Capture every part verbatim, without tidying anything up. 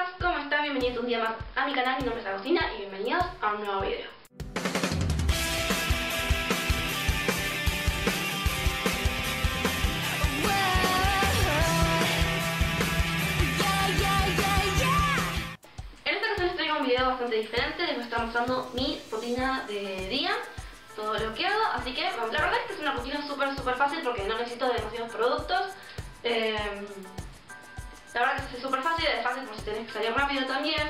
chicas, ¿cómo están? Bienvenidos un día más a mi canal, mi nombre es Agostina y bienvenidos a un nuevo video. En esta ocasión les traigo un video bastante diferente, les voy a estar mostrando mi rutina de día, todo lo que hago, así que la verdad es que es una rutina súper súper fácil porque no necesito demasiados productos. eh, La verdad que es súper fácil, es fácil por si tenés que salir rápido también.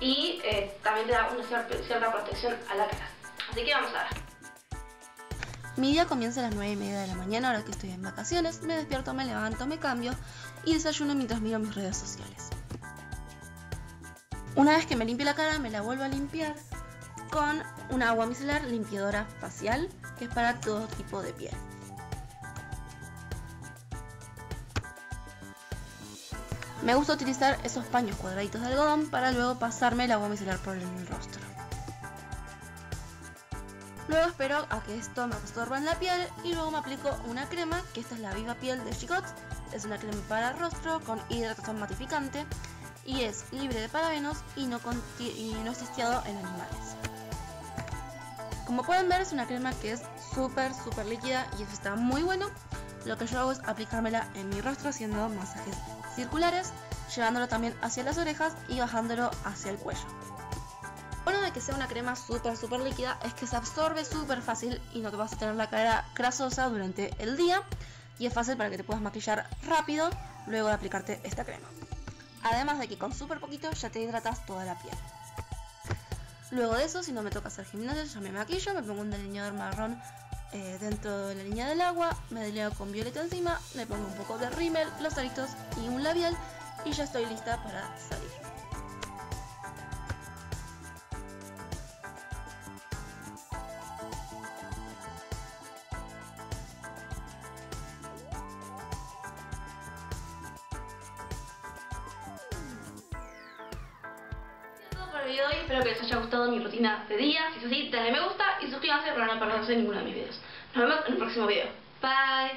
Y eh, también te da una cierta, cierta protección a la cara. Así que vamos a ver. Mi día comienza a las nueve y media de la mañana, ahora que estoy en vacaciones. Me despierto, me levanto, me cambio y desayuno mientras miro mis redes sociales. Una vez que me limpio la cara, me la vuelvo a limpiar con un agua micelar limpiadora facial, que es para todo tipo de piel. Me gusta utilizar esos paños cuadraditos de algodón para luego pasarme el agua micelar por el rostro. Luego espero a que esto me absorba en la piel y luego me aplico una crema, que esta es la Viva Piel de Chicot. Es una crema para rostro con hidratación matificante y es libre de parabenos y no, y no es testeado en animales. Como pueden ver, es una crema que es súper súper líquida y eso está muy bueno. Lo que yo hago es aplicármela en mi rostro haciendo masajes circulares, llevándolo también hacia las orejas y bajándolo hacia el cuello. Bueno, de que sea una crema súper súper líquida es que se absorbe súper fácil y no te vas a tener la cara grasosa durante el día, y es fácil para que te puedas maquillar rápido luego de aplicarte esta crema. Además de que con súper poquito ya te hidratas toda la piel. Luego de eso, si no me toca hacer gimnasia, ya me maquillo, me pongo un delineador marrón Eh, dentro de la línea del agua, me delineo con violeta encima, me pongo un poco de rímel, los aritos y un labial y ya estoy lista para salir. Video hoy, espero que les haya gustado mi rutina de día. Si es así, denle me gusta y suscríbanse para no perderse ninguno de mis videos. Nos vemos en el próximo video. Bye.